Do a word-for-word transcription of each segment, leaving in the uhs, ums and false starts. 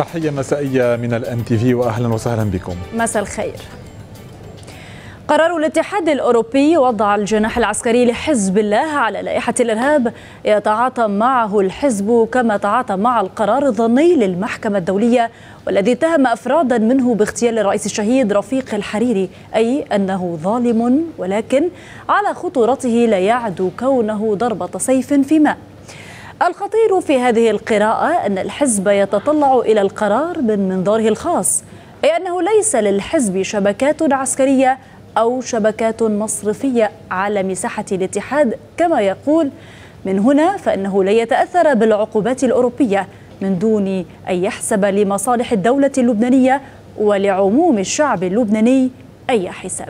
تحية مسائية من الان تي في واهلا وسهلا بكم. مساء الخير. قرار الاتحاد الأوروبي وضع الجناح العسكري لحزب الله على لائحة الإرهاب يتعاطى معه الحزب كما تعاطى مع القرار الظني للمحكمة الدولية والذي اتهم أفرادا منه باغتيال الرئيس الشهيد رفيق الحريري، أي أنه ظالم ولكن على خطورته لا يعدو كونه ضربة سيف في ماء. الخطير في هذه القراءة أن الحزب يتطلع إلى القرار من منظاره الخاص، أي أنه ليس للحزب شبكات عسكرية أو شبكات مصرفية على مساحة الاتحاد كما يقول. من هنا فإنه لا يتأثر بالعقوبات الأوروبية من دون أن يحسب لمصالح الدولة اللبنانية ولعموم الشعب اللبناني أي حساب.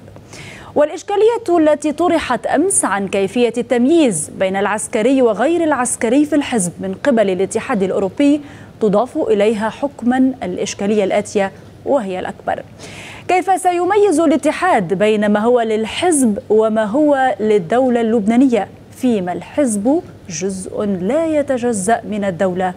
والإشكالية التي طرحت أمس عن كيفية التمييز بين العسكري وغير العسكري في الحزب من قبل الاتحاد الأوروبي تضاف إليها حكما الإشكالية الآتية وهي الأكبر: كيف سيميز الاتحاد بين ما هو للحزب وما هو للدولة اللبنانية فيما الحزب جزء لا يتجزأ من الدولة؟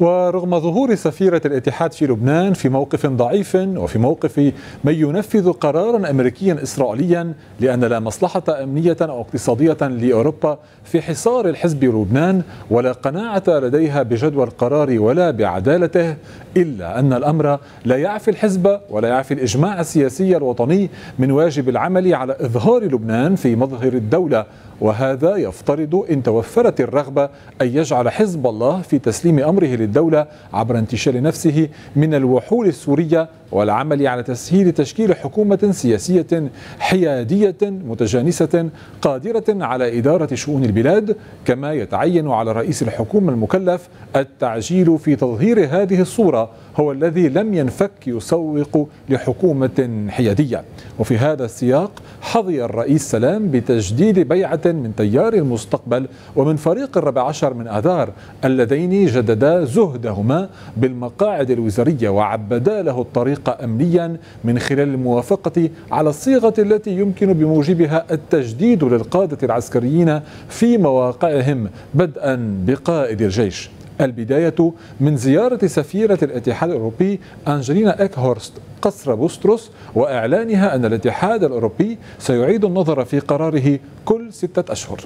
ورغم ظهور سفيرة الاتحاد في لبنان في موقف ضعيف وفي موقف من ينفذ قرارا أمريكيا إسرائيليا، لأن لا مصلحة أمنية أو اقتصادية لأوروبا في حصار الحزب لبنان ولا قناعة لديها بجدوى القرار ولا بعدالته، إلا أن الأمر لا يعفي الحزب ولا يعفي الإجماع السياسي الوطني من واجب العمل على إظهار لبنان في مظهر الدولة، وهذا يفترض إن توفرت الرغبة أن يجعل حزب الله في تسليم أمره للدولة عبر انتشال نفسه من الوحول السورية والعمل على تسهيل تشكيل حكومة سياسية حيادية متجانسة قادرة على إدارة شؤون البلاد، كما يتعين على رئيس الحكومة المكلف التعجيل في تظهير هذه الصورة، هو الذي لم ينفك يسوق لحكومة حيادية. وفي هذا السياق حظي الرئيس سلام بتجديد بيعة من تيار المستقبل ومن فريق الرابع عشر من آذار اللذين جددا زهدهما بالمقاعد الوزارية وعبدا له الطريق أمنيا من خلال الموافقة على الصيغة التي يمكن بموجبها التجديد للقادة العسكريين في مواقعهم بدءا بقائد الجيش. البداية من زيارة سفيرة الاتحاد الأوروبي أنجلينا إيكهورست قصر بوستروس وإعلانها أن الاتحاد الأوروبي سيعيد النظر في قراره كل ستة أشهر.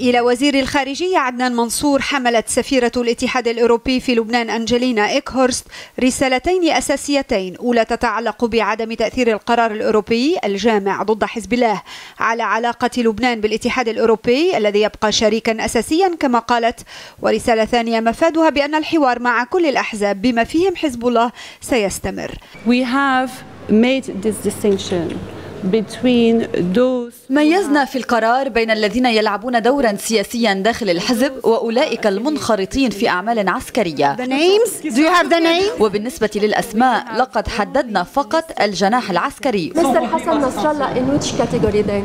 إلى وزير الخارجية عدنان منصور حملت سفيرة الاتحاد الأوروبي في لبنان أنجلينا إيكهورست رسالتين أساسيتين، أولى تتعلق بعدم تأثير القرار الأوروبي الجامع ضد حزب الله على علاقة لبنان بالاتحاد الأوروبي الذي يبقى شريكا أساسيا كما قالت، ورسالة ثانية مفادها بأن الحوار مع كل الأحزاب بما فيهم حزب الله سيستمر. We have made this distinction. ميزنا في القرار بين الذين يلعبون دورا سياسيا داخل الحزب وأولئك المنخرطين في أعمال عسكرية. وبالنسبة للأسماء لقد حددنا فقط الجناح العسكري. مستر حسن نصر الله in which category then?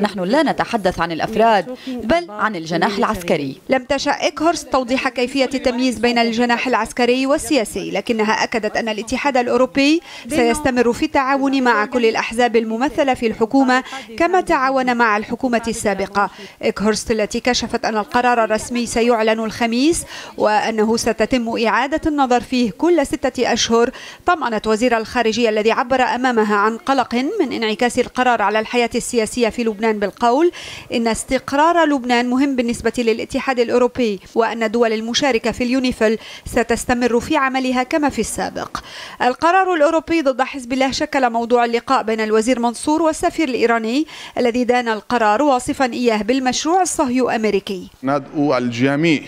نحن لا نتحدث عن الأفراد بل عن الجناح العسكري. لم تشأ إيكهورست توضيح كيفية التمييز بين الجناح العسكري والسياسي، لكنها أكدت أن الاتحاد الأوروبي سيستمر في التعاون مع كل الأحزاب الممثلة في الحكومة كما تعاون مع الحكومة السابقة. إيكهورست التي كشفت أن القرار الرسمي سيعلن الخميس وأنه ستتم إعادة النظر فيه كل ستة أشهر، طمأنت وزير الخارجية الذي عبر عبر أمامها عن قلق من انعكاس القرار على الحياة السياسية في لبنان بالقول إن استقرار لبنان مهم بالنسبة للاتحاد الأوروبي وأن الدول المشاركة في اليونيفيل ستستمر في عملها كما في السابق. القرار الأوروبي ضد حزب الله شكل موضوع اللقاء بين الوزير منصور والسفير الإيراني الذي دان القرار واصفا إياه بالمشروع الصهيو أمريكي. ندعو الجميع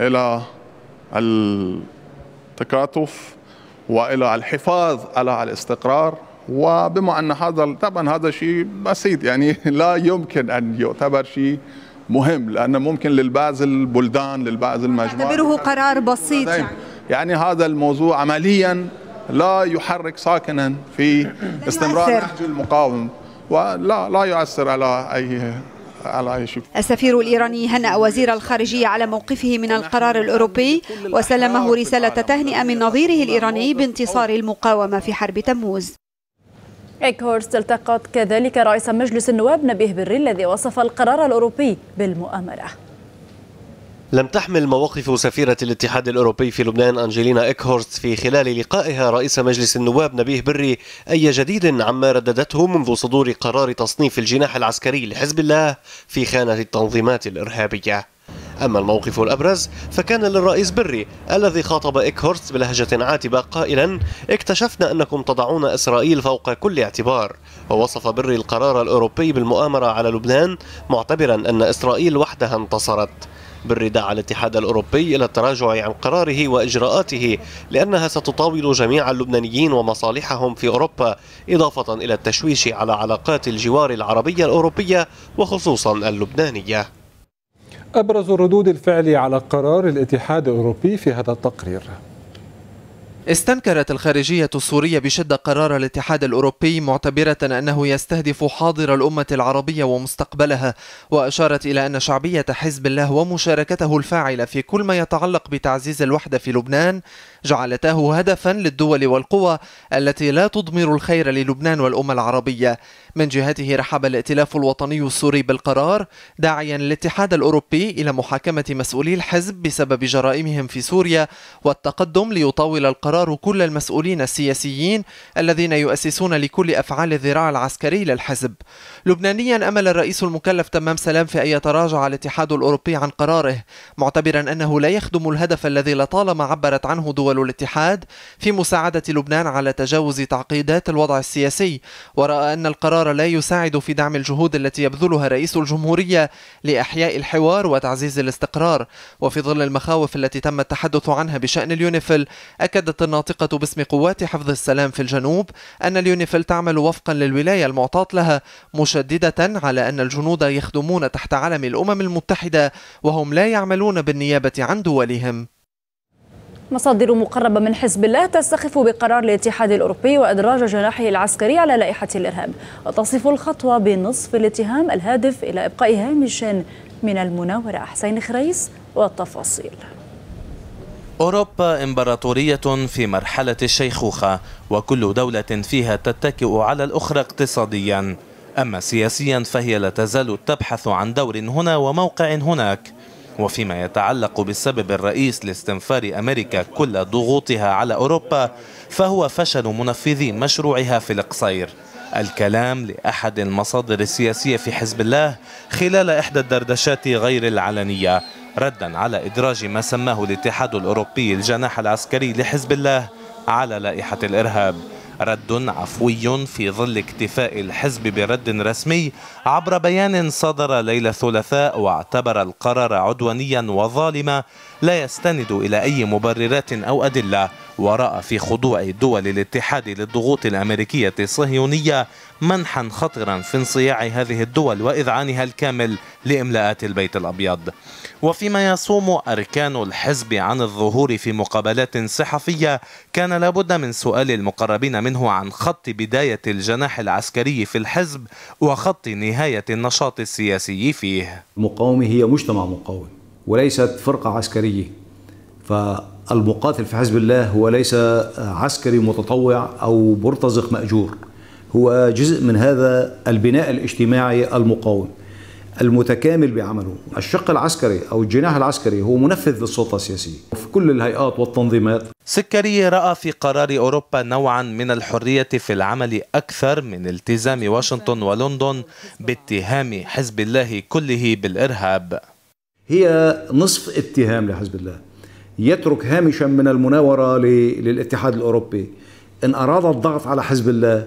إلى التكاتف والى الحفاظ على الاستقرار، وبما ان هذا طبعا هذا شيء بسيط يعني لا يمكن ان يعتبر شيء مهم، لانه ممكن للبعض البلدان للبعض المجموعات تعتبره قرار بسيط يعني. يعني هذا الموضوع عمليا لا يحرك ساكنا في استمرار نهج المقاومه ولا لا يؤثر على اي السفير الإيراني هنأ وزير الخارجية على موقفه من القرار الأوروبي وسلمه رسالة تهنئة من نظيره الإيراني بانتصار المقاومة في حرب تموز. إيكهورست التقت كذلك رئيس مجلس النواب نبيه بري الذي وصف القرار الأوروبي بالمؤامرة. لم تحمل مواقف سفيرة الاتحاد الأوروبي في لبنان أنجلينا إيكهورست في خلال لقائها رئيس مجلس النواب نبيه بري أي جديد عما رددته منذ صدور قرار تصنيف الجناح العسكري لحزب الله في خانة التنظيمات الإرهابية. أما الموقف الأبرز فكان للرئيس بري الذي خاطب إيكهورست بلهجة عاتبة قائلا: اكتشفنا أنكم تضعون إسرائيل فوق كل اعتبار. ووصف بري القرار الأوروبي بالمؤامرة على لبنان معتبرا أن إسرائيل وحدها انتصرت. بري دعا الاتحاد الأوروبي إلى التراجع عن قراره وإجراءاته لأنها ستطاول جميع اللبنانيين ومصالحهم في أوروبا، إضافة إلى التشويش على علاقات الجوار العربية الأوروبية وخصوصا اللبنانية. أبرز ردود الفعل على قرار الاتحاد الأوروبي في هذا التقرير: استنكرت الخارجية السورية بشدة قرار الاتحاد الأوروبي معتبرة أنه يستهدف حاضر الأمة العربية ومستقبلها، وأشارت إلى أن شعبية حزب الله ومشاركته الفاعلة في كل ما يتعلق بتعزيز الوحدة في لبنان جعلته هدفا للدول والقوى التي لا تضمر الخير للبنان والأمة العربية. من جهته رحب الائتلاف الوطني السوري بالقرار، داعيا الاتحاد الأوروبي إلى محاكمة مسؤولي الحزب بسبب جرائمهم في سوريا والتقدم ليطاول القرار كل المسؤولين السياسيين الذين يؤسسون لكل أفعال الذراع العسكري للحزب. لبنانيا أمل الرئيس المكلف تمام سلام في أن يتراجع الاتحاد الأوروبي عن قراره، معتبرا أنه لا يخدم الهدف الذي لطالما عبرت عنه دول الاتحاد في مساعدة لبنان على تجاوز تعقيدات الوضع السياسي، ورأى أن القرار لا يساعد في دعم الجهود التي يبذلها رئيس الجمهورية لإحياء الحوار وتعزيز الاستقرار. وفي ظل المخاوف التي تم التحدث عنها بشأن اليونيفيل، أكدت الناطقة باسم قوات حفظ السلام في الجنوب أن اليونيفيل تعمل وفقا للولاية المعطاة لها، مشددة على أن الجنود يخدمون تحت علم الأمم المتحدة وهم لا يعملون بالنيابة عن دولهم. مصادر مقربة من حزب الله تستخف بقرار الاتحاد الأوروبي وإدراج جناحه العسكري على لائحة الإرهاب، وتصف الخطوة بنصف الاتهام الهادف إلى إبقاء هامش من المناورة. حسين خريس والتفاصيل. أوروبا إمبراطورية في مرحلة الشيخوخة، وكل دولة فيها تتكئ على الأخرى اقتصاديا، أما سياسيا فهي لا تزال تبحث عن دور هنا وموقع هناك. وفيما يتعلق بالسبب الرئيس لاستنفار أمريكا كل ضغوطها على أوروبا فهو فشل منفذي مشروعها في القصير. الكلام لأحد المصادر السياسية في حزب الله خلال إحدى الدردشات غير العلنية ردا على إدراج ما سماه الاتحاد الأوروبي الجناح العسكري لحزب الله على لائحة الإرهاب، رد عفوي في ظل اكتفاء الحزب برد رسمي عبر بيان صدر ليلة الثلاثاء، واعتبر القرار عدوانيا وظالما لا يستند إلى أي مبررات أو أدلة، ورأى في خضوع دول الاتحاد للضغوط الأمريكية الصهيونية منحا خطرا في انصياع هذه الدول وإذعانها الكامل لإملاءات البيت الأبيض. وفيما يصوم أركان الحزب عن الظهور في مقابلات صحفية، كان لابد من سؤال المقربين منه عن خط بداية الجناح العسكري في الحزب وخط نهاية النشاط السياسي فيه. المقاومة هي مجتمع مقاوم وليست فرقة عسكرية، فالمقاتل في حزب الله هو ليس عسكري متطوع أو مرتزق مأجور، هو جزء من هذا البناء الاجتماعي المقاوم المتكامل بعمله. الشق العسكري أو الجناح العسكري هو منفذ للسلطة السياسية في كل الهيئات والتنظيمات. سكري رأى في قرار أوروبا نوعا من الحرية في العمل أكثر من التزام واشنطن ولندن باتهام حزب الله كله بالإرهاب. هي نصف اتهام لحزب الله، يترك هامشا من المناورة للاتحاد الأوروبي. إن أراد الضغط على حزب الله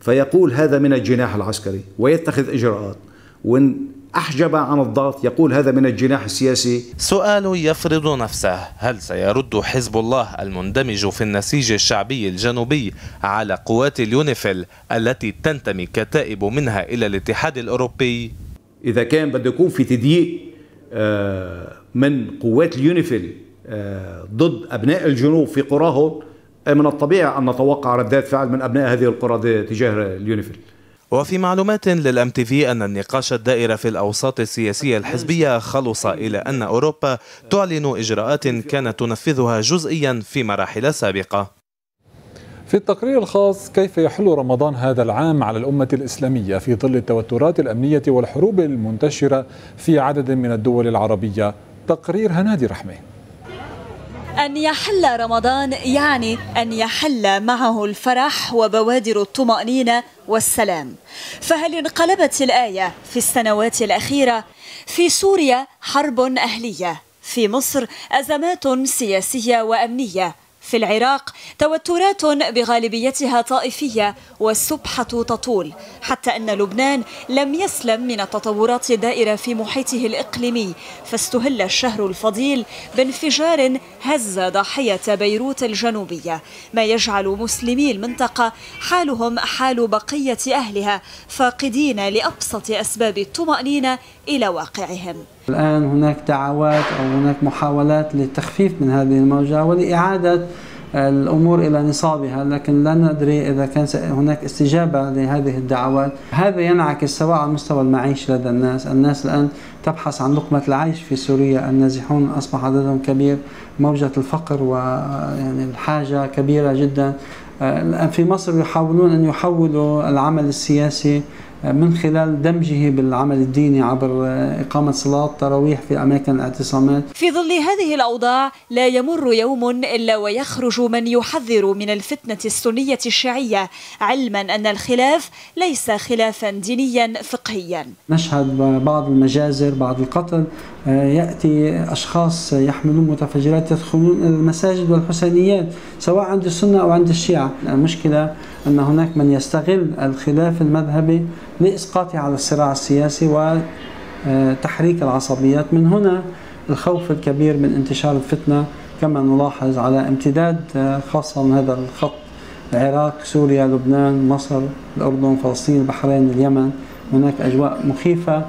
فيقول هذا من الجناح العسكري ويتخذ إجراءات، وإن أحجب عن الضغط يقول هذا من الجناح السياسي. سؤال يفرض نفسه: هل سيرد حزب الله المندمج في النسيج الشعبي الجنوبي على قوات اليونيفيل التي تنتمي كتائب منها إلى الاتحاد الأوروبي؟ إذا كان بده يكون في تضييق من قوات اليونيفيل ضد أبناء الجنوب في قراهم، من الطبيعي أن نتوقع ردات فعل من أبناء هذه القرى تجاه اليونيفيل. وفي معلومات للام تي في أن النقاش الدائر في الأوساط السياسية الحزبية خلص إلى أن أوروبا تعلن إجراءات كانت تنفذها جزئيا في مراحل سابقة. في التقرير الخاص كيف يحل رمضان هذا العام على الأمة الإسلامية في ظل التوترات الأمنية والحروب المنتشرة في عدد من الدول العربية. تقرير هنادي رحمة. أن يحل رمضان يعني أن يحل معه الفرح وبوادر الطمأنينة والسلام، فهل انقلبت الآية في السنوات الأخيرة؟ في سوريا حرب أهلية، في مصر أزمات سياسية وأمنية، في العراق توترات بغالبيتها طائفية والسبحة تطول، حتى أن لبنان لم يسلم من التطورات الدائرة في محيطه الإقليمي، فاستهل الشهر الفضيل بانفجار هز ضاحية بيروت الجنوبية، ما يجعل مسلمي المنطقة حالهم حال بقية أهلها، فاقدين لأبسط أسباب الطمأنينة إلى واقعهم. الآن هناك دعوات أو هناك محاولات للتخفيف من هذه الموجة ولإعادة الأمور إلى نصابها، لكن لا ندري إذا كان هناك استجابة لهذه الدعوات. هذا ينعكس سواء على مستوى المعيش لدى الناس. الناس الآن تبحث عن لقمة العيش في سوريا، النازحون أصبح عددهم كبير، موجة الفقر ويعني الحاجة كبيرة جدا. في مصر يحاولون أن يحولوا العمل السياسي من خلال دمجه بالعمل الديني عبر إقامة صلاة تراويح في أماكن الاعتصامات. في ظل هذه الأوضاع لا يمر يوم إلا ويخرج من يحذر من الفتنة السنية الشيعية، علما أن الخلاف ليس خلافا دينيا فقهيا. نشهد بعض المجازر، بعض القتل، يأتي أشخاص يحملون متفجرات يدخلون إلى المساجد والحسينيات سواء عند السنة أو عند الشيعة. المشكلة أن هناك من يستغل الخلاف المذهبي لإسقاطه على الصراع السياسي وتحريك العصبيات، من هنا الخوف الكبير من انتشار الفتنة كما نلاحظ على امتداد خاصة هذا الخط: العراق، سوريا، لبنان، مصر، الأردن، فلسطين، البحرين، اليمن. هناك أجواء مخيفة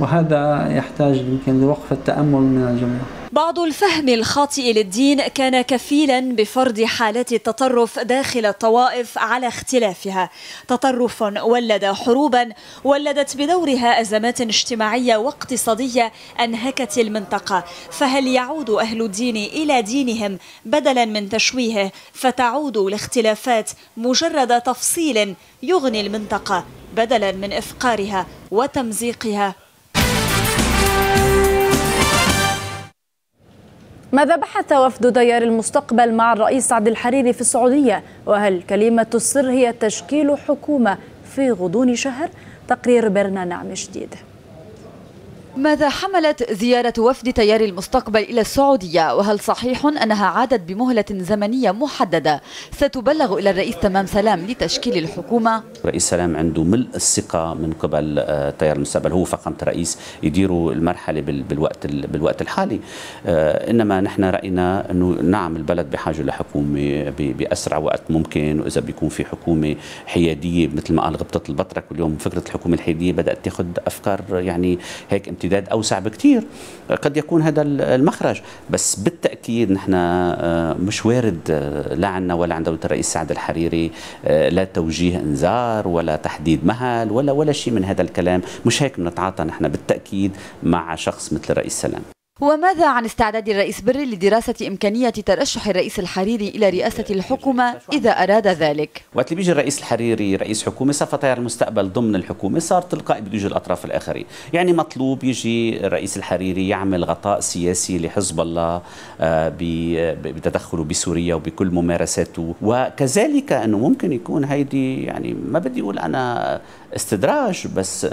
وهذا يحتاج يمكن لوقف التأمل من الجميع. بعض الفهم الخاطئ للدين كان كفيلا بفرض حالات التطرف داخل الطوائف على اختلافها، تطرف ولد حروبا ولدت بدورها أزمات اجتماعية واقتصادية أنهكت المنطقة، فهل يعود أهل الدين إلى دينهم بدلا من تشويهه فتعود الاختلافات مجرد تفصيل يغني المنطقة بدلا من إفقارها وتمزيقها؟ ماذا بحث وفد ديار المستقبل مع الرئيس عبد الحريري في السعودية؟ وهل كلمة السر هي تشكيل حكومة في غضون شهر؟ تقرير برنا نعم شديد. ماذا حملت زيارة وفد تيار المستقبل إلى السعودية؟ وهل صحيح أنها عادت بمهلة زمنية محددة ستبلغ إلى الرئيس تمام سلام لتشكيل الحكومة؟ الرئيس سلام عنده ملء الثقة من قبل تيار المستقبل، هو فخامة الرئيس يديروا المرحلة بالوقت بالوقت الحالي. إنما نحن رأينا أنه نعم البلد بحاجة لحكومة بأسرع وقت ممكن، وإذا بيكون في حكومة حيادية مثل ما قال غبطة البطرك، واليوم فكرة الحكومة الحيادية بدأت تاخذ أفكار يعني هيك امتداد أوسع بكثير، قد يكون هذا المخرج. بس بالتأكيد نحن مش وارد لا عنا ولا عند دولة الرئيس سعد الحريري لا توجيه انذار ولا تحديد مهل ولا ولا شيء من هذا الكلام، مش هيك بنتعاطى نحن بالتأكيد مع شخص مثل الرئيس سلام. وماذا عن استعداد الرئيس بري لدراسة إمكانية ترشح الرئيس الحريري إلى رئاسة الحكومة إذا أراد ذلك؟ وقت بيجي الرئيس الحريري رئيس حكومة صار تيار المستقبل ضمن الحكومة، صار تلقائي بده يجي الأطراف الآخرين، يعني مطلوب يجي الرئيس الحريري يعمل غطاء سياسي لحزب الله بتدخله بسوريا وبكل ممارساته، وكذلك أنه ممكن يكون هيدي يعني ما بدي أقول أنا استدراج، بس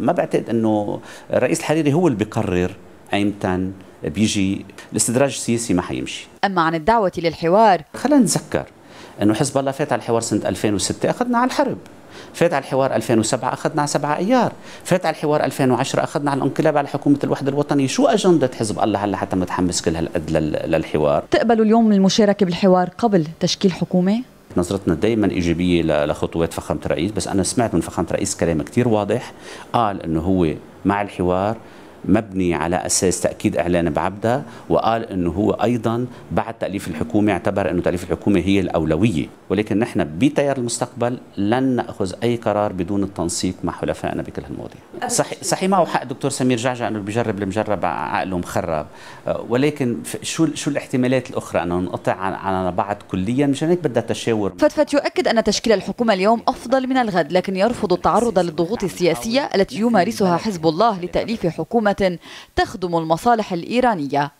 ما بعتقد أنه الرئيس الحريري هو اللي بيقرر ايمتى بيجي الاستدراج السياسي، ما حيمشي. اما عن الدعوه للحوار، خلينا نتذكر انه حزب الله فات على الحوار سنه ألفين وستة اخذنا على الحرب، فات على الحوار ألفين وسبعة اخذنا على سبعة أيار، فات على الحوار ألفين وعشرة اخذنا على الانقلاب على حكومه الوحده الوطنيه. شو اجنده حزب الله هلا حتى متحمس كل هالقد للحوار؟ تقبلوا اليوم المشاركه بالحوار قبل تشكيل حكومه؟ نظرتنا دائما ايجابيه لخطوات فخامه الرئيس، بس انا سمعت من فخامه الرئيس كلام كثير واضح، قال انه هو مع الحوار مبني على أساس تأكيد إعلان بعبدها، وقال أنه هو أيضا بعد تأليف الحكومة اعتبر أنه تأليف الحكومة هي الأولوية، ولكن نحن بتيار المستقبل لن نأخذ أي قرار بدون التنسيق مع حلفائنا بكل هالمواضيع. صحيح صحيح معه حق دكتور سمير جعجع أنه بيجرب المجرب عقله مخرب، ولكن شو شو الاحتمالات الأخرى أنه نقطع على بعض كليا؟ مشان هيك بدها تشاور. فتفت يؤكد أن تشكيل الحكومة اليوم أفضل من الغد، لكن يرفض التعرض للضغوط السياسية التي يمارسها حزب الله لتأليف حكومة تخدم المصالح الإيرانية.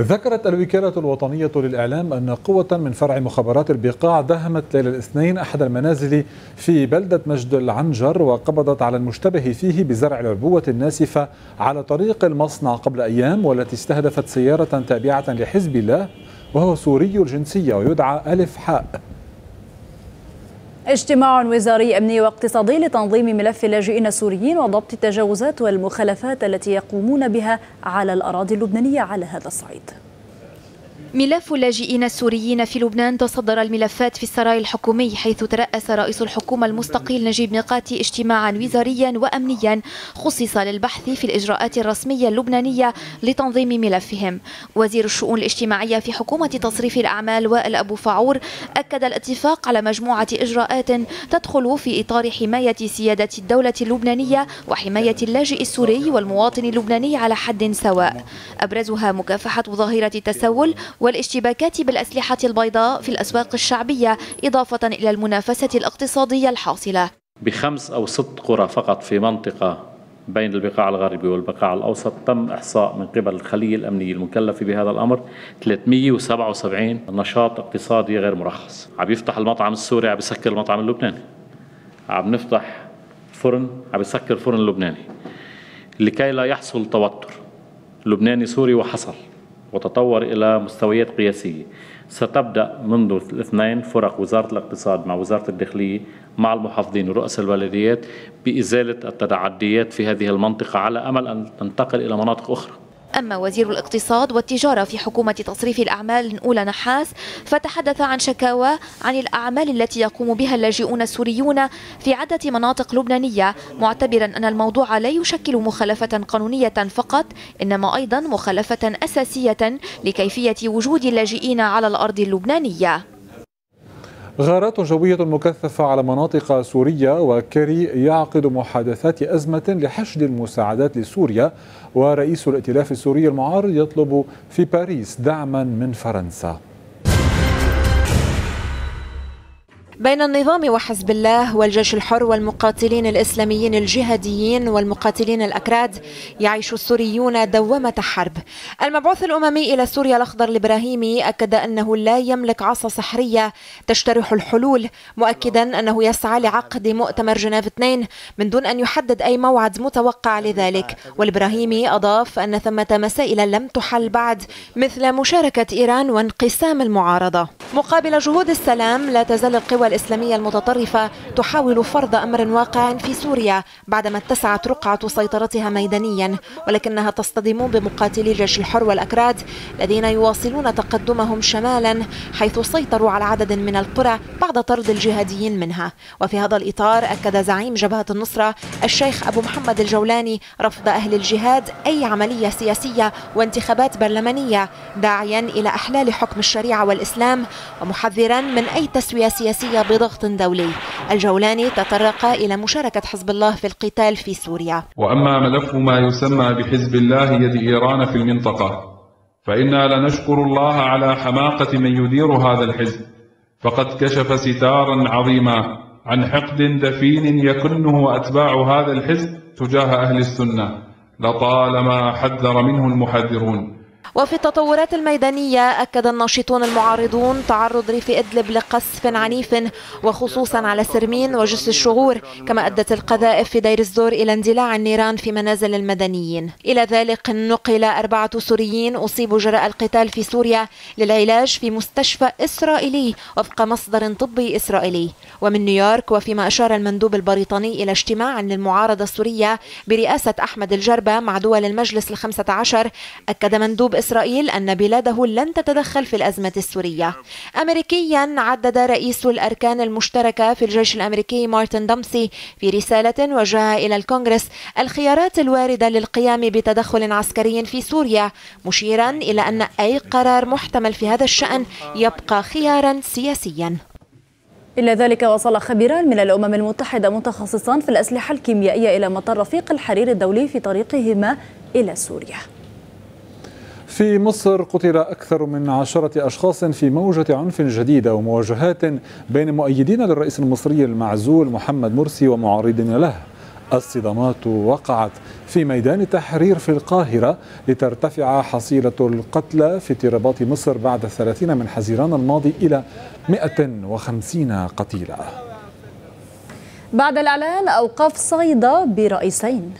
ذكرت الوكالة الوطنية للإعلام أن قوة من فرع مخابرات البقاع دهمت ليلة الاثنين أحد المنازل في بلدة مجد العنجر وقبضت على المشتبه فيه بزرع العبوة الناسفة على طريق المصنع قبل أيام، والتي استهدفت سيارة تابعة لحزب الله وهو سوري الجنسية ويدعى ألف حاء. اجتماع وزاري أمني واقتصادي لتنظيم ملف اللاجئين السوريين وضبط التجاوزات والمخالفات التي يقومون بها على الأراضي اللبنانية على هذا الصعيد. ملف اللاجئين السوريين في لبنان تصدر الملفات في السراي الحكومي، حيث ترأس رئيس الحكومة المستقيل نجيب ميقاتي اجتماعا وزاريا وأمنيا خصص للبحث في الإجراءات الرسمية اللبنانية لتنظيم ملفهم. وزير الشؤون الاجتماعية في حكومة تصريف الأعمال وائل أبو فاعور أكد الاتفاق على مجموعة إجراءات تدخل في إطار حماية سيادة الدولة اللبنانية وحماية اللاجئ السوري والمواطن اللبناني على حد سواء، أبرزها مكافحة ظاهرة التسول والاشتباكات بالأسلحة البيضاء في الأسواق الشعبية، إضافة إلى المنافسة الاقتصادية الحاصلة. بخمس أو ست قرى فقط في منطقة بين البقاع الغربي والبقاع الأوسط تم إحصاء من قبل الخلية الأمنية المكلفة بهذا الأمر ثلاثمئة وسبعة وسبعين نشاط اقتصادي غير مرخص. عم يفتح المطعم السوري عم يسكر المطعم اللبناني، عم نفتح فرن عم يسكر فرن اللبناني، لكي لا يحصل توتر لبناني سوري، وحصل وتطور إلى مستويات قياسية. ستبدأ منذ الاثنين فرق وزارة الاقتصاد مع وزارة الداخلية مع المحافظين ورؤساء البلديات بإزالة التعديات في هذه المنطقة على أمل أن تنتقل إلى مناطق أخرى. أما وزير الاقتصاد والتجارة في حكومة تصريف الأعمال أولى نحاس فتحدث عن شكاوى عن الأعمال التي يقوم بها اللاجئون السوريون في عدة مناطق لبنانية، معتبرا أن الموضوع لا يشكل مخالفة قانونية فقط، إنما أيضا مخالفة أساسية لكيفية وجود اللاجئين على الأرض اللبنانية. غارات جوية مكثفة على مناطق سورية، وكيري يعقد محادثات أزمة لحشد المساعدات لسوريا، ورئيس الائتلاف السوري المعارض يطلب في باريس دعما من فرنسا. بين النظام وحزب الله والجيش الحر والمقاتلين الإسلاميين الجهاديين والمقاتلين الأكراد يعيش السوريون دوامة حرب. المبعوث الأممي إلى سوريا الأخضر الإبراهيمي أكد أنه لا يملك عصا سحرية تجترح الحلول، مؤكدا أنه يسعى لعقد مؤتمر جنيف اثنين من دون أن يحدد أي موعد متوقع لذلك. والإبراهيمي أضاف أن ثمة مسائل لم تحل بعد مثل مشاركة إيران وانقسام المعارضة. مقابل جهود السلام لا تزال القوى الإسلامية المتطرفة تحاول فرض أمر واقع في سوريا بعدما اتسعت رقعة سيطرتها ميدانيا، ولكنها تصطدم بمقاتلي الجيش الحر والأكراد الذين يواصلون تقدمهم شمالا، حيث سيطروا على عدد من القرى بعد طرد الجهاديين منها. وفي هذا الإطار أكد زعيم جبهة النصرة الشيخ أبو محمد الجولاني رفض أهل الجهاد أي عملية سياسية وانتخابات برلمانية، داعيا إلى أحلال حكم الشريعة والإسلام ومحذرا من أي تسوية سياسية بضغط دولي. الجولاني تطرق إلى مشاركة حزب الله في القتال في سوريا. وأما ملف ما يسمى بحزب الله يد إيران في المنطقة فإنا لنشكر الله على حماقة من يدير هذا الحزب، فقد كشف ستارا عظيما عن حقد دفين يكنه أتباع هذا الحزب تجاه أهل السنة لطالما حذر منه المحذرون. وفي التطورات الميدانية أكد الناشطون المعارضون تعرض ريف إدلب لقصف عنيف وخصوصا على سرمين وجسر الشغور، كما أدت القذائف في دير الزور إلى اندلاع النيران في منازل المدنيين. إلى ذلك نقل أربعة سوريين أصيبوا جراء القتال في سوريا للعلاج في مستشفى إسرائيلي وفق مصدر طبي إسرائيلي. ومن نيويورك، وفيما أشار المندوب البريطاني إلى اجتماع للمعارضة السورية برئاسة أحمد الجربا مع دول المجلس الخمسة عشر، أكد مندوب إسرائيل أن بلاده لن تتدخل في الأزمة السورية. أمريكيا، عدد رئيس الأركان المشتركة في الجيش الأمريكي مارتن دامسي في رسالة وجهها إلى الكونغرس الخيارات الواردة للقيام بتدخل عسكري في سوريا، مشيرا إلى أن أي قرار محتمل في هذا الشأن يبقى خيارا سياسيا. إلى ذلك وصل خبيران من الأمم المتحدة متخصصان في الأسلحة الكيميائية إلى مطار رفيق الحريري الدولي في طريقهما إلى سوريا. في مصر قتل أكثر من عشرة أشخاص في موجة عنف جديدة ومواجهات بين مؤيدين للرئيس المصري المعزول محمد مرسي ومعارضين له. الصدامات وقعت في ميدان التحرير في القاهرة لترتفع حصيلة القتلى في اضطرابات مصر بعد الثلاثين من حزيران الماضي إلى مئة وخمسين قتيلا. بعد الإعلان أوقاف صيدا برئيسين.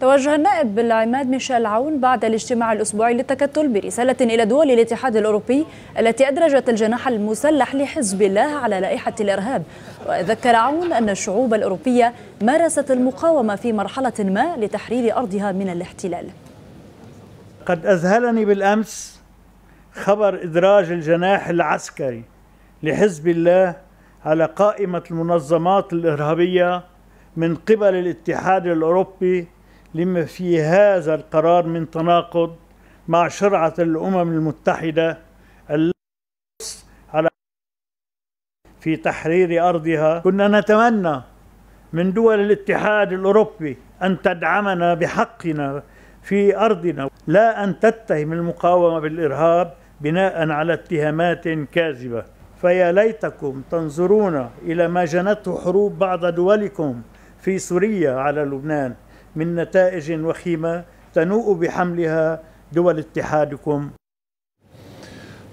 توجه النائب بالعماد ميشيل عون بعد الاجتماع الأسبوعي للتكتل برسالة إلى دول الاتحاد الأوروبي التي أدرجت الجناح المسلح لحزب الله على لائحة الإرهاب. وذكر عون أن الشعوب الأوروبية مارست المقاومة في مرحلة ما لتحرير أرضها من الاحتلال. قد أذهلني بالأمس خبر إدراج الجناح العسكري لحزب الله على قائمة المنظمات الإرهابية من قبل الاتحاد الأوروبي، لما في هذا القرار من تناقض مع شرعة الأمم المتحدة التي تنص على في تحرير أرضها. كنا نتمنى من دول الاتحاد الأوروبي أن تدعمنا بحقنا في أرضنا، لا أن تتهم المقاومة بالإرهاب بناء على اتهامات كاذبة. فيا ليتكم تنظرون إلى ما جنته حروب بعض دولكم في سوريا على لبنان من نتائج وخيمة تنوء بحملها دول اتحادكم.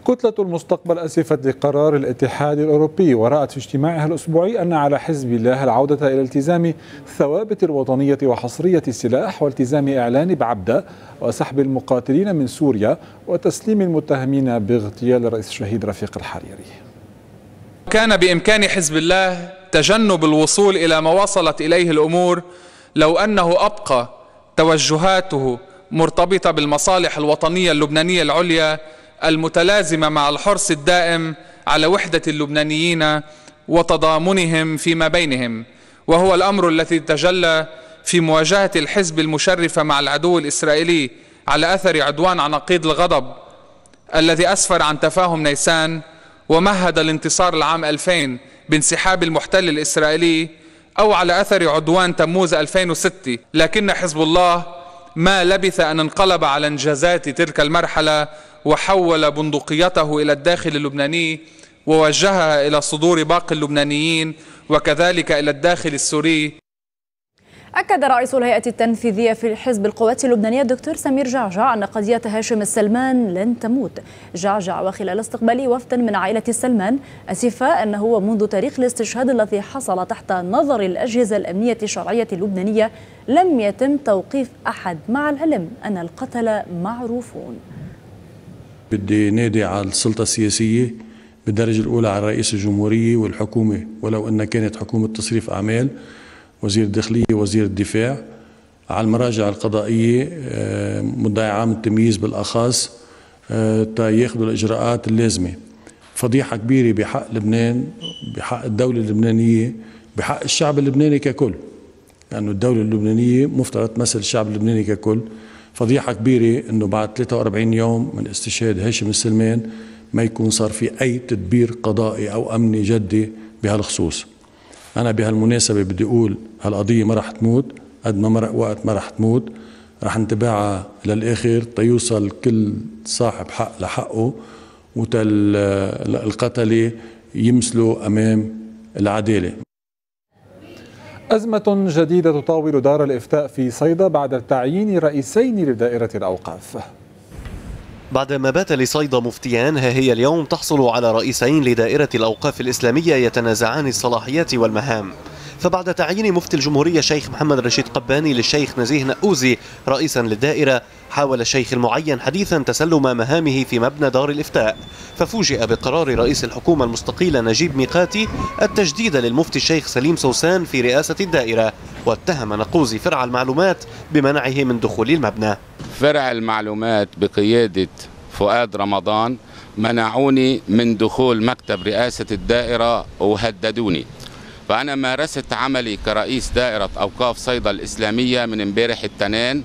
كتلة المستقبل أسفت لقرار الاتحاد الأوروبي ورأت في اجتماعها الأسبوعي أن على حزب الله العودة إلى التزام الثوابت الوطنية وحصرية السلاح والتزام إعلان بعبدة وسحب المقاتلين من سوريا وتسليم المتهمين باغتيال الرئيس الشهيد رفيق الحريري. كان بإمكان حزب الله تجنب الوصول إلى ما وصلت إليه الأمور لو أنه أبقى توجهاته مرتبطة بالمصالح الوطنية اللبنانية العليا المتلازمة مع الحرص الدائم على وحدة اللبنانيين وتضامنهم فيما بينهم، وهو الأمر الذي تجلى في مواجهة الحزب المشرفة مع العدو الإسرائيلي على أثر عدوان عناقيد الغضب الذي أسفر عن تفاهم نيسان ومهد الانتصار العام ألفين بانسحاب المحتل الإسرائيلي، أو على أثر عدوان تموز ألفين وستة، لكن حزب الله ما لبث أن انقلب على إنجازات تلك المرحلة وحول بندقيته إلى الداخل اللبناني ووجهها إلى صدور باقي اللبنانيين وكذلك إلى الداخل السوري. أكد رئيس الهيئة التنفيذية في حزب القوات اللبنانية الدكتور سمير جعجع أن قضية هاشم السلمان لن تموت. جعجع وخلال استقباله وفدا من عائلة السلمان أسف أنه منذ تاريخ الاستشهاد الذي حصل تحت نظر الأجهزة الأمنية الشرعية اللبنانية لم يتم توقيف أحد، مع العلم أن القتلى معروفون. بدي نادي على السلطة السياسية بالدرجة الأولى، على رئيس الجمهورية والحكومة، ولو أن كانت حكومة تصريف أعمال، وزير الداخلية، وزير الدفاع، على المراجع القضائية، مدعي عام التمييز بالأخص، تا ياخذوا الإجراءات اللازمة. فضيحة كبيرة بحق لبنان، بحق الدولة اللبنانية، بحق الشعب اللبناني ككل، لأنه الدولة اللبنانية مفترض تمثل الشعب اللبناني ككل. فضيحة كبيرة إنه بعد ثلاثة وأربعين يوم من استشهاد هاشم السلمان ما يكون صار في أي تدبير قضائي أو أمني جدي بهالخصوص. أنا بهالمناسبة بدي أقول هالقضية ما رح تموت، قد ما مرق وقت ما رح تموت، رح نتبعها للآخر تيوصل كل صاحب حق لحقه وتل القتلة يمثلوا أمام العدالة. أزمة جديدة تطاول دار الإفتاء في صيدا بعد تعيين رئيسين لدائرة الأوقاف. بعدما بات لصيدا مفتيان، ها هي اليوم تحصل على رئيسين لدائرة الأوقاف الإسلامية يتنازعان الصلاحيات والمهام. فبعد تعيين مفتي الجمهورية الشيخ محمد رشيد قباني للشيخ نزيه ناقوزي رئيسا للدائرة، حاول الشيخ المعين حديثا تسلم مهامه في مبنى دار الإفتاء، ففوجئ بقرار رئيس الحكومة المستقيلة نجيب ميقاتي التجديد للمفتي الشيخ سليم سوسان في رئاسة الدائرة، واتهم ناقوزي فرع المعلومات بمنعه من دخول المبنى. فرع المعلومات بقيادة فؤاد رمضان منعوني من دخول مكتب رئاسة الدائرة وهددوني، فأنا مارست عملي كرئيس دائرة أوقاف صيدا الإسلامية من امبارح التنين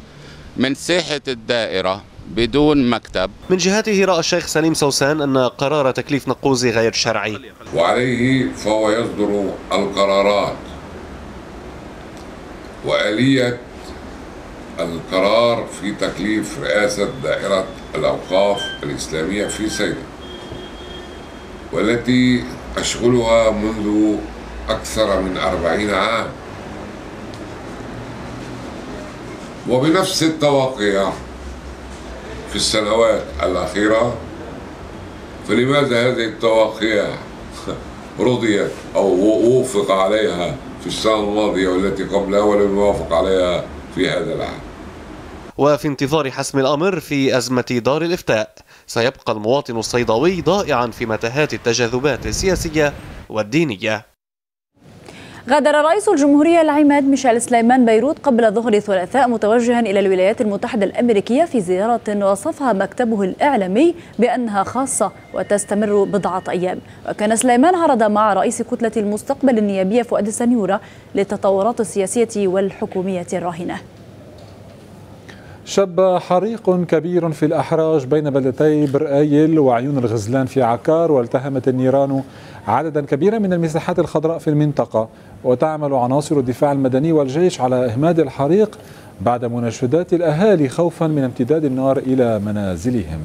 من ساحة الدائرة بدون مكتب. من جهته رأى الشيخ سليم سوسان أن قرار تكليف ناقوزي غير شرعي، وعليه فهو يصدر القرارات، وآلية القرار في تكليف رئاسة دائرة الأوقاف الإسلامية في صيدا، والتي أشغلها منذ أكثر من أربعين عام، وبنفس التوقيع في السنوات الأخيرة. فلماذا هذه التوقيع رضيت أو وافق عليها في السنة الماضية والتي قبلها ولم يوافق عليها في هذا العام؟ وفي انتظار حسم الأمر في أزمة دار الإفتاء، سيبقى المواطن الصيداوي ضائعا في متاهات التجاذبات السياسية والدينية. غادر رئيس الجمهورية العماد ميشيل سليمان بيروت قبل ظهر الثلاثاء متوجها إلى الولايات المتحدة الأمريكية في زيارة وصفها مكتبه الإعلامي بأنها خاصة وتستمر بضعة أيام. وكان سليمان عرض مع رئيس كتلة المستقبل النيابية فؤاد السنيوره للتطورات السياسية والحكومية الراهنة. شب حريق كبير في الأحراج بين بلدتي برآيل وعيون الغزلان في عكار، والتهمت النيران عددا كبيرا من المساحات الخضراء في المنطقة، وتعمل عناصر الدفاع المدني والجيش على إهماد الحريق بعد مناشدات الأهالي خوفا من امتداد النار إلى منازلهم.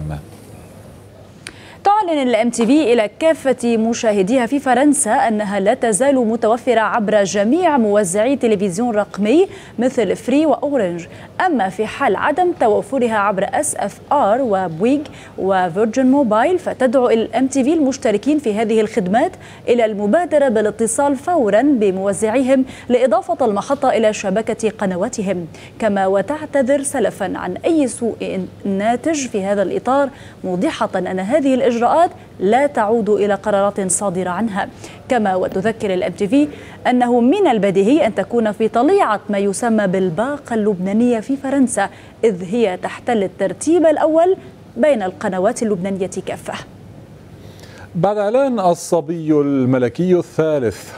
تعلن الام تي في إلى كافة مشاهديها في فرنسا أنها لا تزال متوفرة عبر جميع موزعي تلفزيون رقمي مثل فري وأورنج، أما في حال عدم توفرها عبر اس اف ار وبويغ وفيرجن موبايل، فتدعو الام تي في المشتركين في هذه الخدمات إلى المبادرة بالاتصال فورا بموزعيهم لإضافة المحطة إلى شبكة قنواتهم، كما وتعتذر سلفا عن أي سوء ناتج في هذا الإطار، موضحة أن هذه الإجراءات الإجراءات لا تعود إلى قرارات صادرة عنها. كما وتذكر الام تي في أنه من البديهي أن تكون في طليعة ما يسمى بالباقة اللبنانية في فرنسا، إذ هي تحتل الترتيب الأول بين القنوات اللبنانية كافة. بعد إعلان الصبي الملكي الثالث.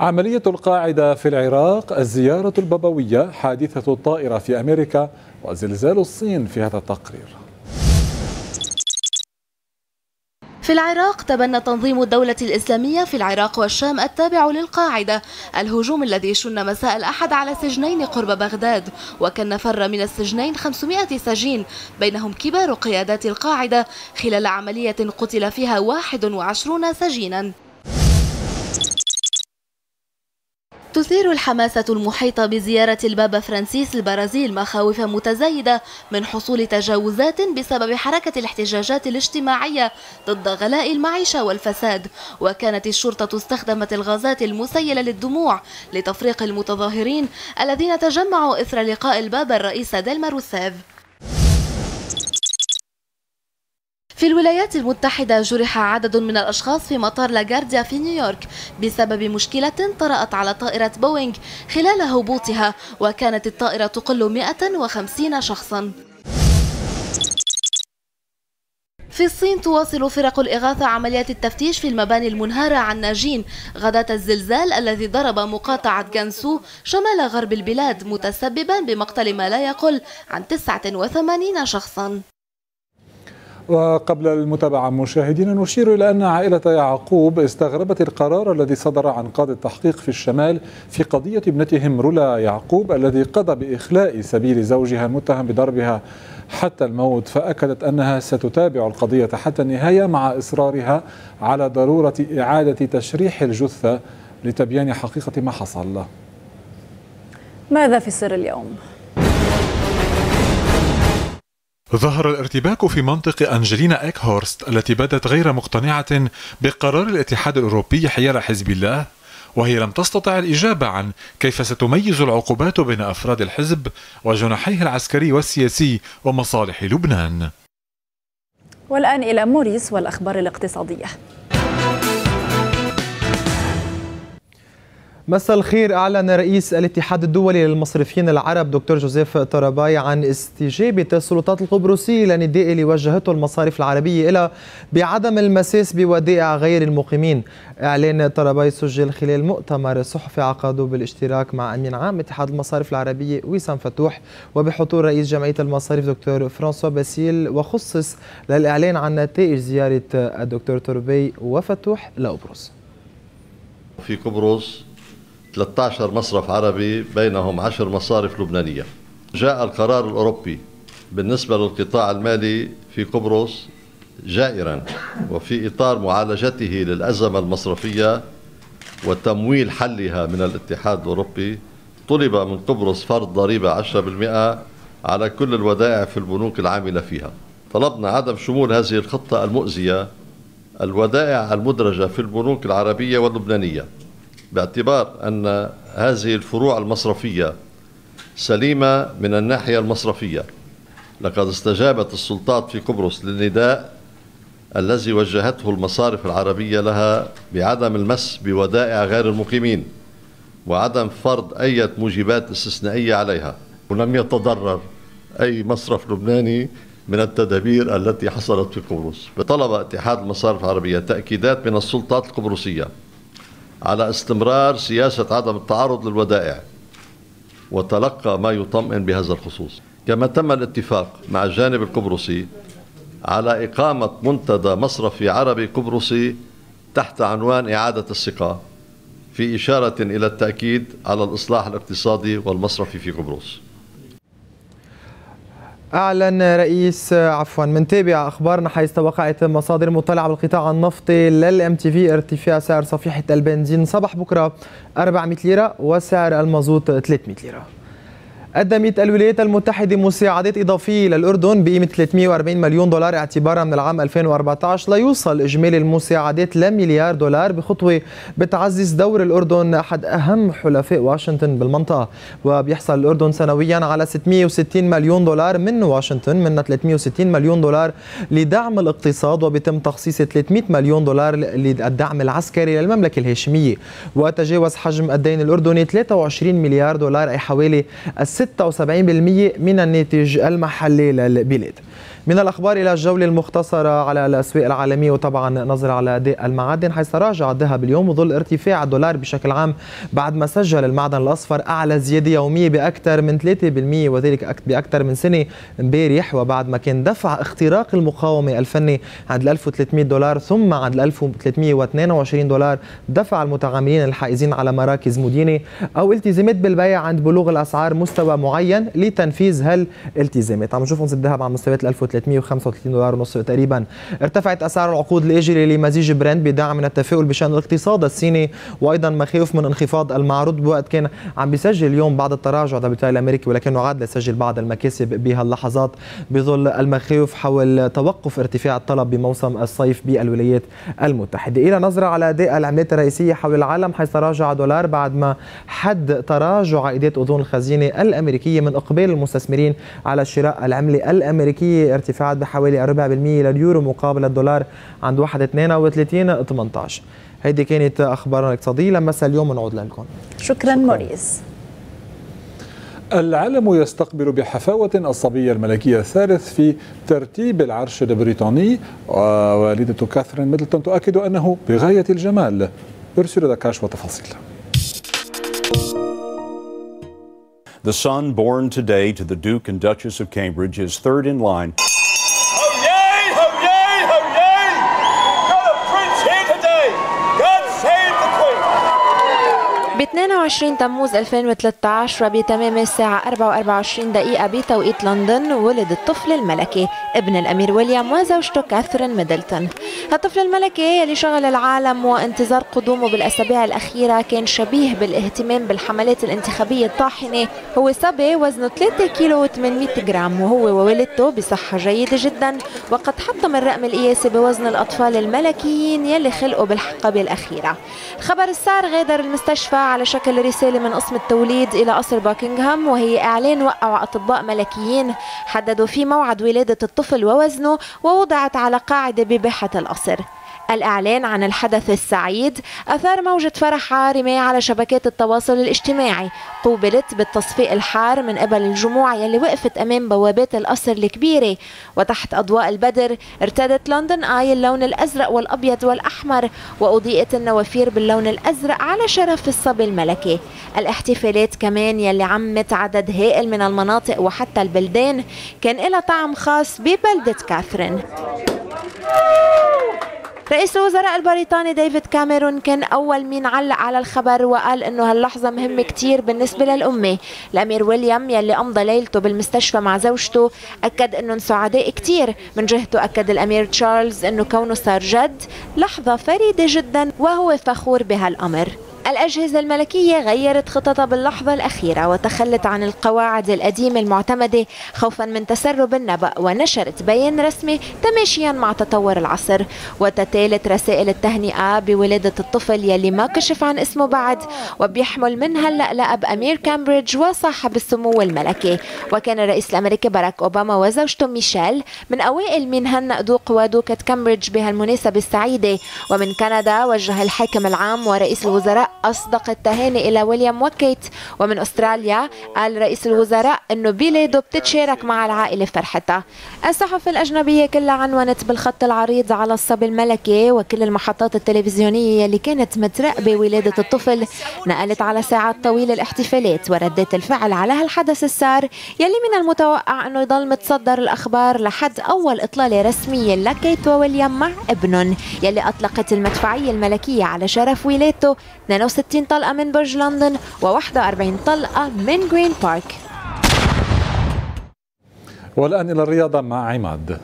عملية القاعدة في العراق، الزيارة البابوية، حادثة الطائرة في أمريكا، وزلزال الصين في هذا التقرير. في العراق، تبنى تنظيم الدولة الإسلامية في العراق والشام التابع للقاعدة الهجوم الذي شن مساء الأحد على سجنين قرب بغداد، وكان فر من السجنين خمسمائة سجين بينهم كبار قيادات القاعدة خلال عملية قتل فيها واحد وعشرين سجينا. تثير الحماسة المحيطة بزيارة البابا فرانسيس البرازيل مخاوف متزايدة من حصول تجاوزات بسبب حركة الاحتجاجات الاجتماعية ضد غلاء المعيشة والفساد، وكانت الشرطة استخدمت الغازات المسيلة للدموع لتفريق المتظاهرين الذين تجمعوا إثر لقاء البابا الرئيس ديلما روسيف. في الولايات المتحدة، جرح عدد من الأشخاص في مطار لاغارديا في نيويورك بسبب مشكلة طرأت على طائرة بوينغ خلال هبوطها، وكانت الطائرة تقل مئة وخمسين شخصا. في الصين، تواصل فرق الإغاثة عمليات التفتيش في المباني المنهارة عن ناجين غداة الزلزال الذي ضرب مقاطعة جانسو شمال غرب البلاد، متسببا بمقتل ما لا يقل عن تسعة وثمانين شخصا. وقبل المتابعة مشاهدينا، نشير إلى أن عائلة يعقوب استغربت القرار الذي صدر عن قاضي التحقيق في الشمال في قضية ابنتهم رولا يعقوب الذي قضى بإخلاء سبيل زوجها المتهم بضربها حتى الموت، فأكدت أنها ستتابع القضية حتى النهاية مع إصرارها على ضرورة إعادة تشريح الجثة لتبيان حقيقة ما حصل. ماذا في سر اليوم؟ ظهر الارتباك في منطق أنجلينا إيكهورست التي بدت غير مقتنعة بقرار الاتحاد الأوروبي حيال حزب الله، وهي لم تستطع الإجابة عن كيف ستميز العقوبات بين أفراد الحزب وجناحيه العسكري والسياسي ومصالح لبنان. والآن إلى موريس والأخبار الاقتصادية. مساء الخير. أعلن رئيس الاتحاد الدولي للمصرفيين العرب دكتور جوزيف طرباي عن استجابة السلطات القبرصية للنداء اللي وجهته المصارف العربية إلى بعدم المساس بودائع غير المقيمين. إعلان طرباي سجل خلال مؤتمر صحفي عقده بالاشتراك مع أمين عام اتحاد المصارف العربية وسام فتوح وبحضور رئيس جمعية المصارف دكتور فرانسوا باسيل، وخصص للإعلان عن نتائج زيارة الدكتور طرباي وفتوح لقبرص. في قبرص ثلاثة عشر مصرف عربي بينهم عشر مصارف لبنانية. جاء القرار الأوروبي بالنسبة للقطاع المالي في قبرص جائرا وفي إطار معالجته للأزمة المصرفية وتمويل حلها من الاتحاد الأوروبي، طلب من قبرص فرض ضريبة عشرة بالمئة على كل الودائع في البنوك العاملة فيها. طلبنا عدم شمول هذه الخطة المؤذية الودائع المدرجة في البنوك العربية واللبنانية، باعتبار أن هذه الفروع المصرفية سليمة من الناحية المصرفية. لقد استجابت السلطات في قبرص للنداء الذي وجهته المصارف العربية لها بعدم المس بودائع غير المقيمين وعدم فرض أي موجبات استثنائية عليها، ولم يتضرر أي مصرف لبناني من التدابير التي حصلت في قبرص. طلب اتحاد المصارف العربية تأكيدات من السلطات القبرصية على استمرار سياسة عدم التعرض للودائع، وتلقى ما يطمئن بهذا الخصوص. كما تم الاتفاق مع الجانب القبرصي على إقامة منتدى مصرفي عربي قبرصي تحت عنوان إعادة الثقة، في إشارة إلى التأكيد على الإصلاح الاقتصادي والمصرفي في قبرص. أعلن رئيس عفوا من تابع أخبارنا، حيث وقعت مصادر مطلعة بالقطاع النفطي للام تي في ارتفاع سعر صفيحة البنزين صباح بكرة أربعمئة ليرة وسعر المازوت ثلاثمئة ليرة. قدمت الولايات المتحدة مساعدات إضافية للأردن بقيمة ثلاثمئة وأربعين مليون دولار اعتبارا من العام ألفين وأربعة عشر، ليوصل إجمالي المساعدات لمليار دولار، بخطوة بتعزز دور الأردن أحد أهم حلفاء واشنطن بالمنطقة. وبيحصل الأردن سنويا على ستمئة وستين مليون دولار من واشنطن، من ثلاثمئة وستين مليون دولار لدعم الاقتصاد، وبتم تخصيص ثلاثمئة مليون دولار للدعم العسكري للمملكة الهاشمية. وتجاوز حجم الدين الأردني ثلاثة وعشرين مليار دولار، أي حوالي ستة وسبعين بالمئة من الناتج المحلي للبلاد. من الأخبار إلى الجولة المختصرة على الأسواق العالمية، وطبعا نظرة على أداء المعادن، حيث تراجع الذهب اليوم وظل ارتفاع الدولار بشكل عام بعد ما سجل المعدن الأصفر أعلى زيادة يومية بأكثر من ثلاثة بالمئة وذلك بأكثر من سنة امبارح، وبعد ما كان دفع اختراق المقاومة الفني عند ألف وثلاثمئة دولار ثم عند ألف وثلاثمئة واثنين وعشرين دولار دفع المتعاملين الحائزين على مراكز مدينة أو التزامات بالبيع عند بلوغ الأسعار مستوى معين لتنفيذ هالالتزامات. عم نشوف الذهب على مستويات ألف وثلاثمئة وخمسة وثلاثين دولار ونص تقريبا. ارتفعت اسعار العقود الاجله لمزيج برنت بدعم من التفاؤل بشان الاقتصاد الصيني وايضا مخاوف من انخفاض المعروض، بوقت كان عم بيسجل اليوم بعض التراجع بالتالي الامريكي، ولكنه عاد ليسجل بعض المكاسب بهاللحظات بظل المخاوف حول توقف ارتفاع الطلب بموسم الصيف بالولايات المتحده. الى نظره على اداء العملات الرئيسيه حول العالم، حيث تراجع الدولار بعد ما حد تراجع عائدات اذون الخزينه الامريكيه من اقبال المستثمرين على شراء العمله الامريكيه، ارتفاعات بحوالي أربعة بالمئة لليورو مقابل الدولار عند واحد فاصلة اثنين وثلاثين ثمانية عشر. هيدي كانت أخبارنا الاقتصادية لمسا اليوم، ونعود لكم. شكرا, شكراً. موريس. العالم يستقبل بحفاوة الصبي الملكي الثالث في ترتيب العرش البريطاني، ووالدة كاثرين ميدلتون تؤكد أنه بغاية الجمال. أرسل دكاش وتفاصيل. The son born today to the Duke and Duchess of Cambridge is third in line. Oh yay! Oh yay! Oh yay! Got a prince here today. God save the Queen. اثنين وعشرين تموز ألفين وثلاطعش بتمام الساعة أربعة وأربعة وعشرين دقيقة بتوقيت لندن ولد الطفل الملكي ابن الأمير ويليام وزوجته كاثرين ميدلتون. الطفل الملكي اللي شغل العالم وانتظار قدومه بالأسابيع الأخيرة كان شبيه بالاهتمام بالحملات الانتخابية الطاحنة. هو صبي وزنه ثلاثة كيلو وثمانمئة جرام وهو ووالدته بصحة جيدة جدا، وقد حطم الرقم القياسي بوزن الأطفال الملكيين يلي خلقوا بالحقبة الأخيرة. خبر السعر غادر المستشفى على شكل رسالة من قسم التوليد إلى قصر باكنغهام، وهي إعلان وقعوا أطباء ملكيين حددوا فيه موعد ولادة الطفل ووزنه، ووضعت على قاعدة بباحة القصر. الإعلان عن الحدث السعيد أثار موجة فرح عارمة على شبكات التواصل الاجتماعي، قوبلت بالتصفيق الحار من قبل الجموع يلي وقفت أمام بوابات القصر الكبيرة، وتحت أضواء البدر ارتدت لندن آي اللون الأزرق والأبيض والأحمر، وأضيئت النوافير باللون الأزرق على شرف الصبي الملكي. الاحتفالات كمان يلي عمت عدد هائل من المناطق وحتى البلدان كان إلها طعم خاص ببلدة كاثرين. رئيس الوزراء البريطاني ديفيد كاميرون كان أول مين علق على الخبر وقال إنه هاللحظة مهمة كتير بالنسبة للأمة. الأمير ويليام يلي أمضى ليلته بالمستشفى مع زوجته أكد إنهم سعداء كتير. من جهته أكد الأمير تشارلز إنه كونه صار جد لحظة فريدة جدا وهو فخور بهالأمر. الأجهزة الملكية غيرت خططها باللحظة الأخيرة وتخلت عن القواعد القديمة المعتمدة خوفا من تسرب النبأ، ونشرت بيان رسمي تماشيا مع تطور العصر، وتتالت رسائل التهنئة بولادة الطفل يلي ما كشف عن اسمه بعد وبيحمل من هلأ لقب أمير كامبريدج وصاحب السمو الملكي. وكان الرئيس الأمريكي باراك أوباما وزوجته ميشيل من أوائل من هنأوا قوادوكة كامبريدج بهالمناسبة السعيدة. ومن كندا وجه الحاكم العام ورئيس الوزراء أصدق التهاني إلى ويليام وكيت، ومن أستراليا قال رئيس الوزراء أنه بلاده بتتشارك مع العائلة فرحتها. الصحف الأجنبية كلها عنونت بالخط العريض على الصبي الملكي، وكل المحطات التلفزيونية اللي كانت متراقبة ولادة الطفل نقلت على ساعات طويلة الاحتفالات وردات الفعل على هالحدث السار يلي من المتوقع أنه يضل متصدر الأخبار لحد أول إطلالة رسمية لكيت وويليام مع ابنهم يلي أطلقت المدفعية الملكية على شرف ولادته ستين طلقة من برج لندن وواحد وأربعين طلقة من جرين بارك. والآن إلى الرياضة مع عماد.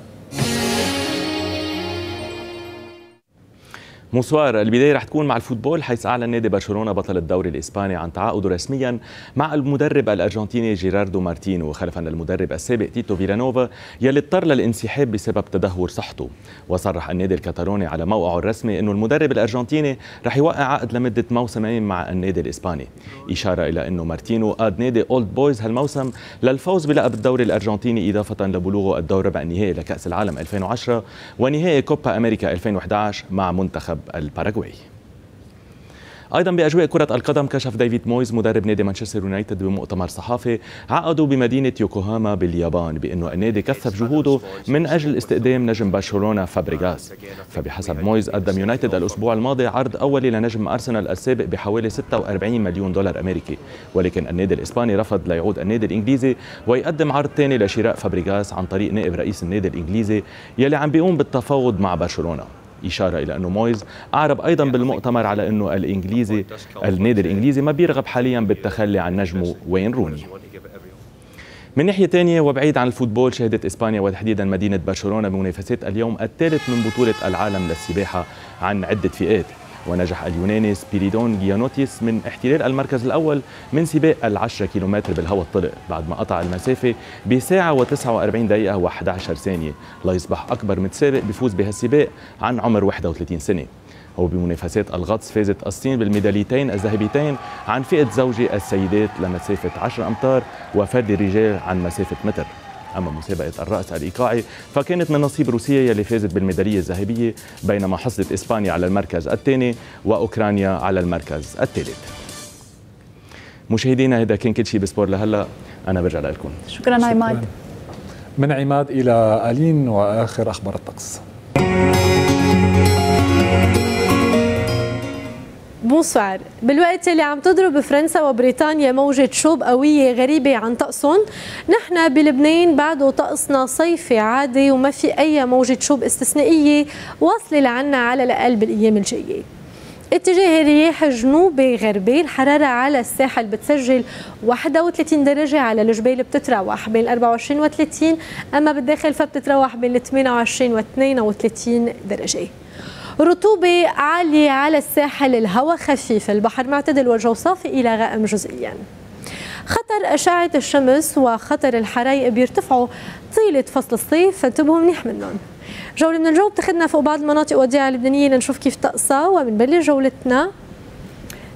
مصوار البداية رح تكون مع الفوتبول، حيث أعلن نادي برشلونة بطل الدوري الإسباني عن تعاقده رسميا مع المدرب الأرجنتيني جيراردو مارتينو خلفا للمدرب السابق تيتو فيرنوفا يلي اضطر للانسحاب بسبب تدهور صحته. وصرح النادي الكتالوني على موقعه الرسمي أنه المدرب الأرجنتيني رح يوقع عقد لمدة موسمين مع النادي الإسباني، إشارة إلى أنه مارتينو قاد نادي أولد بويز هالموسم للفوز بلقب الدوري الأرجنتيني إضافة لبلوغه الدور ربع النهائي لكأس العالم ألفين وعشرة ونهائي كوبا أمريكا ألفين وأحد عشر مع منتخب الباراغواي. أيضا بأجواء كرة القدم كشف ديفيد مويز مدرب نادي مانشستر يونايتد بمؤتمر صحافي عقده بمدينة يوكوهاما باليابان بأنه النادي كثف جهوده من أجل استقدام نجم برشلونة فابريغاس. فبحسب مويز قدم يونايتد الأسبوع الماضي عرض أولي لنجم أرسنال السابق بحوالي ستة وأربعين مليون دولار أمريكي، ولكن النادي الإسباني رفض ليعود النادي الإنجليزي ويقدم عرض ثاني لشراء فابريغاس عن طريق نائب رئيس النادي الإنجليزي يلي عم بيقوم بالتفاوض مع برشلونة. إشارة إلى أنه مويز أعرب أيضا بالمؤتمر على أنه الإنجليزي النادي الإنجليزي ما بيرغب حاليا بالتخلي عن نجمه وين روني. من ناحية ثانية وبعيد عن الفوتبول، شهدت إسبانيا وتحديدا مدينة برشلونة بمنافسات اليوم الثالث من بطولة العالم للسباحة عن عدة فئات، ونجح اليوناني سبيريدون جيانوتيس من احتلال المركز الأول من سباق العشرة كيلومتر بالهواء الطلق بعد ما قطع المسافة بساعة وتسعة وأربعين دقيقة وأحد عشر ثانية ليصبح أكبر متسابق بفوز بهالسباق عن عمر واحد وثلاثين سنة. وبمنافسات الغطس فازت الصين بالميداليتين الذهبيتين عن فئة زوجي السيدات لمسافة عشرة أمتار وفرد الرجال عن مسافة متر. أما مسابقة الرقص الإيقاعي فكانت من نصيب روسيا يلي فازت بالميدالية الذهبية، بينما حصلت إسبانيا على المركز الثاني وأوكرانيا على المركز الثالث. مشاهدينا هذا كان كل شيء بسبور لهلا، أنا برجع لكم. شكرا عماد. من عماد إلى ألين وآخر أخبار الطقس. بونسوار. بالوقت اللي عم تضرب فرنسا وبريطانيا موجة شوب قوية غريبة عن طقسهم، نحن بلبنان بعده طقسنا صيفي عادي وما في أي موجة شوب استثنائية واصلة لعنا على الأقل بالأيام الجاية. اتجاه الرياح جنوبي غربي، الحرارة على الساحل بتسجل واحد وثلاثين درجة، على الجبال بتتراوح بين أربعة وعشرين وثلاثين، أما بالداخل فبتتراوح بين ثمانية وعشرين و اثنين وثلاثين درجة. رطوبة عالية على الساحل، الهواء خفيف، البحر معتدل والجو صافي إلى غائم جزئيا. خطر أشعة الشمس وخطر الحرايق بيرتفعوا طيلة فصل الصيف، فانتبهوا منيح منهم. جولة من الجو بتاخذنا فوق بعض المناطق والوديعة اللبنانية لنشوف كيف طقسها، وبنبلش جولتنا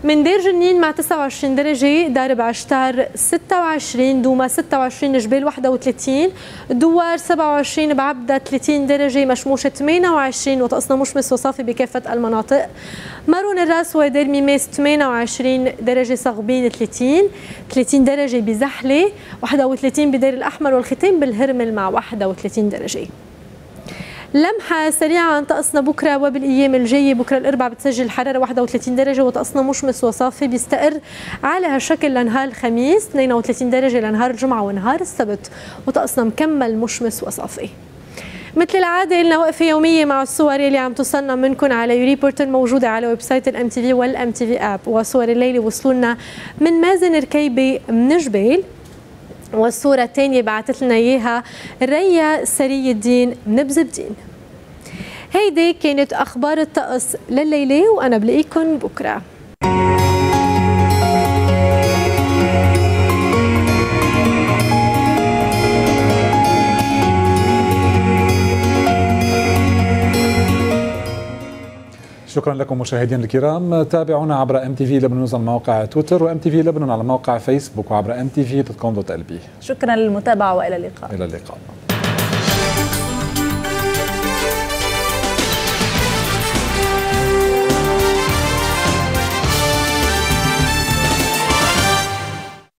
من دير جنين مع تسعة وعشرين درجة، دارب عشتار ستة وعشرين، دوما ستة وعشرين، جبال واحد وثلاثين، دوار سبعة وعشرين، بعبدة ثلاثين درجة، مشموشة ثمانية وعشرين، وطقسنا مشمس وصافي بكافة المناطق. مارون الراس ودير ميماس ثمانية وعشرين درجة، صغبين ثلاثين، ثلاثين درجة بزحلة، واحد وثلاثين بدير الأحمر، والختام بالهرمل مع واحد وثلاثين درجة. لمحة سريعة عن طقسنا بكرة وبالأيام الجاية. بكرة الأربعاء بتسجل الحرارة واحد وثلاثين درجة، وطقسنا مشمس وصافي بيستقر على هالشكل لنهار الخميس، اثنين وثلاثين درجة لنهار الجمعة ونهار السبت، وطقسنا مكمل مشمس وصافي. مثل العادة لنا وقفة يومية مع الصور اللي عم توصلنا منكم على يوري بورتل، موجودة على ويب سايت الام تي في والام تي في اب، وصور الليلة وصلولنا من مازن ركيبي من جبيل، والصورة الثانية بعثت لنا إياها ريا سري الدين من بزبدين. هيدي كانت أخبار الطقس لليلة، وأنا بلاقيكم بكرة. شكرا لكم مشاهدينا الكرام، تابعونا عبر ام تي في لبنان على موقع تويتر، وام تي في لبنان على موقع فيسبوك، وعبر ام تي في دوت كوم دوت ال بي. شكرا للمتابعه والى اللقاء. الى اللقاء.